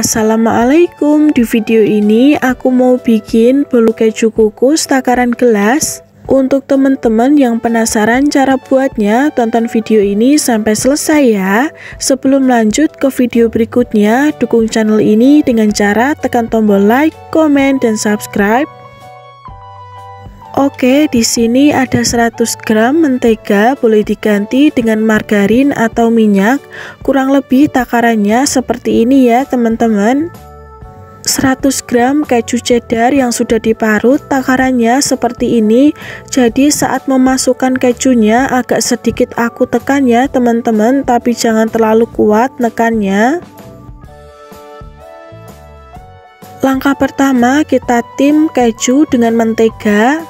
Assalamualaikum, di video ini aku mau bikin bolu keju kukus takaran gelas. Untuk teman-teman yang penasaran cara buatnya, tonton video ini sampai selesai ya. Sebelum lanjut ke video berikutnya, dukung channel ini dengan cara tekan tombol like, komen, dan subscribe. Oke, di sini ada 100 gram mentega, boleh diganti dengan margarin atau minyak. Kurang lebih takarannya seperti ini ya teman-teman. 100 gram keju cheddar yang sudah diparut, takarannya seperti ini. Jadi saat memasukkan kejunya agak sedikit aku tekan ya teman-teman, tapi jangan terlalu kuat nekannya. Langkah pertama, kita tim keju dengan mentega.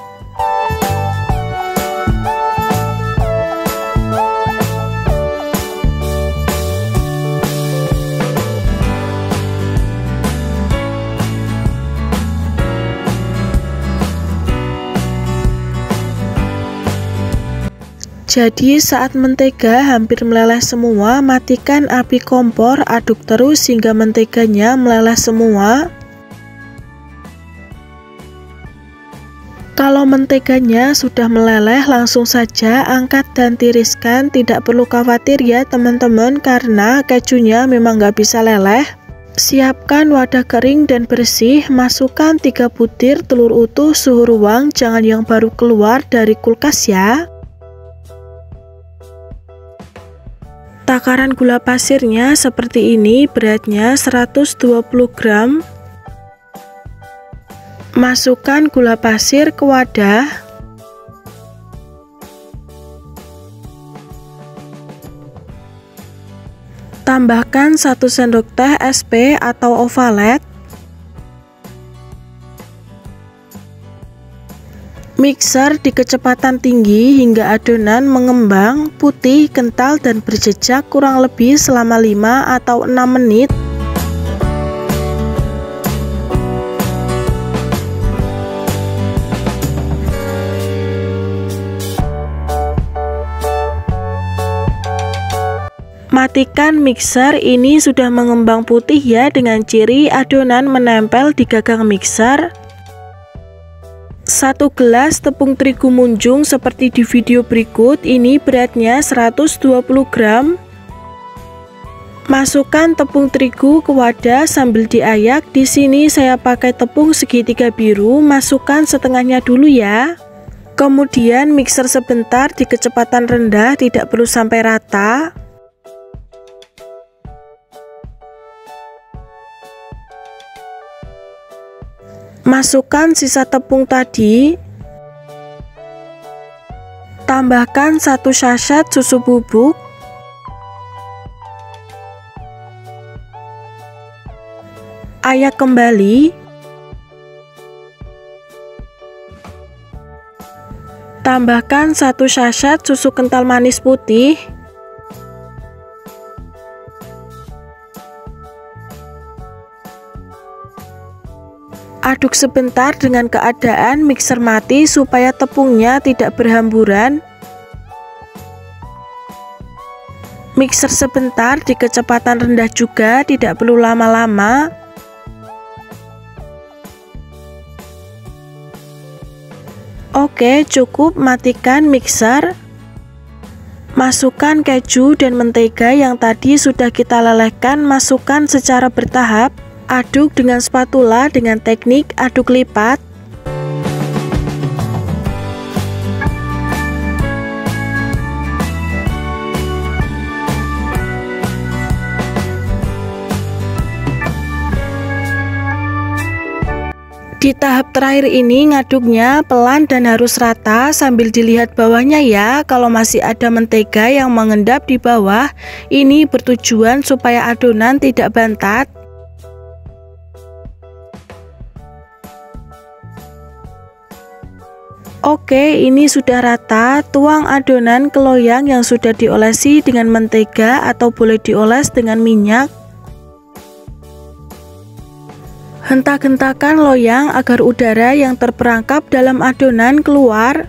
Jadi saat mentega hampir meleleh semua, matikan api kompor, aduk terus hingga menteganya meleleh semua. Kalau menteganya sudah meleleh, langsung saja angkat dan tiriskan. Tidak perlu khawatir ya teman-teman, karena kejunya memang nggak bisa leleh. Siapkan wadah kering dan bersih, masukkan 3 butir telur utuh suhu ruang, jangan yang baru keluar dari kulkas ya. Takaran gula pasirnya seperti ini, beratnya 120 gram. Masukkan gula pasir ke wadah. Tambahkan 1 sendok teh SP atau ovalet. Mixer di kecepatan tinggi hingga adonan mengembang, putih, kental, dan berjejak kurang lebih selama 5 atau 6 menit. Matikan mixer, ini sudah mengembang putih ya dengan ciri adonan menempel di gagang mixer. 1 gelas tepung terigu munjung seperti di video berikut, ini beratnya 120 gram. Masukkan tepung terigu ke wadah sambil diayak. Di sini saya pakai tepung segitiga biru, masukkan setengahnya dulu ya. Kemudian mixer sebentar di kecepatan rendah, tidak perlu sampai rata. Masukkan sisa tepung tadi. Tambahkan 1 sachet susu bubuk. Ayak kembali. Tambahkan 1 sachet susu kental manis putih. Aduk sebentar dengan keadaan mixer mati supaya tepungnya tidak berhamburan. Mixer sebentar di kecepatan rendah juga, tidak perlu lama-lama. Oke, cukup, matikan mixer. Masukkan keju dan mentega yang tadi sudah kita lelehkan, masukkan secara bertahap. Aduk dengan spatula dengan teknik aduk lipat. Di tahap terakhir ini ngaduknya pelan dan harus rata, sambil dilihat bawahnya ya. Kalau masih ada mentega yang mengendap di bawah, ini bertujuan supaya adonan tidak bantat. Oke, ini sudah rata. Tuang adonan ke loyang yang sudah diolesi dengan mentega atau boleh dioles dengan minyak. Hentak-hentakan loyang agar udara yang terperangkap dalam adonan keluar.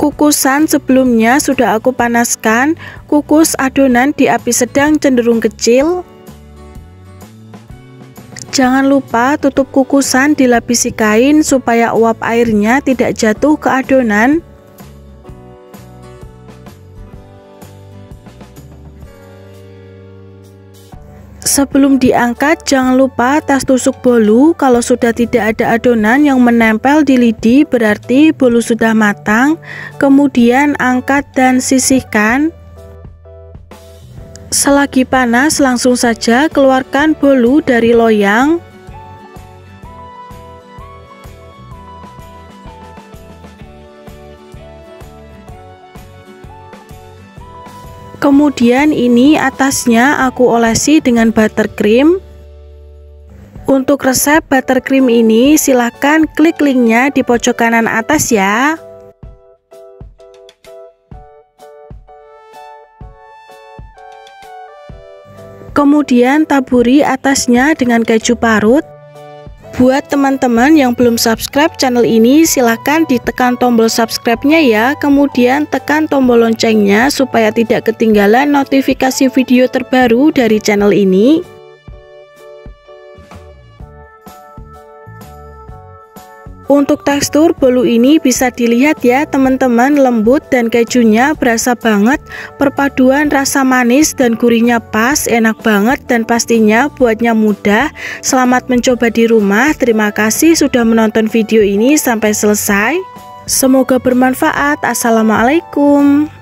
Kukusan sebelumnya sudah aku panaskan. Kukus adonan di api sedang cenderung kecil. Jangan lupa tutup kukusan dilapisi kain supaya uap airnya tidak jatuh ke adonan. Sebelum diangkat, jangan lupa tas tusuk bolu. Kalau sudah tidak ada adonan yang menempel di lidi, berarti bolu sudah matang. Kemudian angkat dan sisihkan. Selagi panas, langsung saja keluarkan bolu dari loyang. Kemudian ini atasnya aku olesi dengan buttercream. Untuk resep buttercream ini silahkan klik linknya di pojok kanan atas ya. Kemudian taburi atasnya dengan keju parut. Buat teman-teman yang belum subscribe channel ini, silahkan ditekan tombol subscribe-nya ya. Kemudian tekan tombol loncengnya supaya tidak ketinggalan notifikasi video terbaru dari channel ini. Untuk tekstur bolu ini bisa dilihat ya teman-teman, lembut dan kejunya berasa banget. Perpaduan rasa manis dan gurihnya pas, enak banget dan pastinya buatnya mudah. Selamat mencoba di rumah. Terima kasih sudah menonton video ini sampai selesai. Semoga bermanfaat. Assalamualaikum.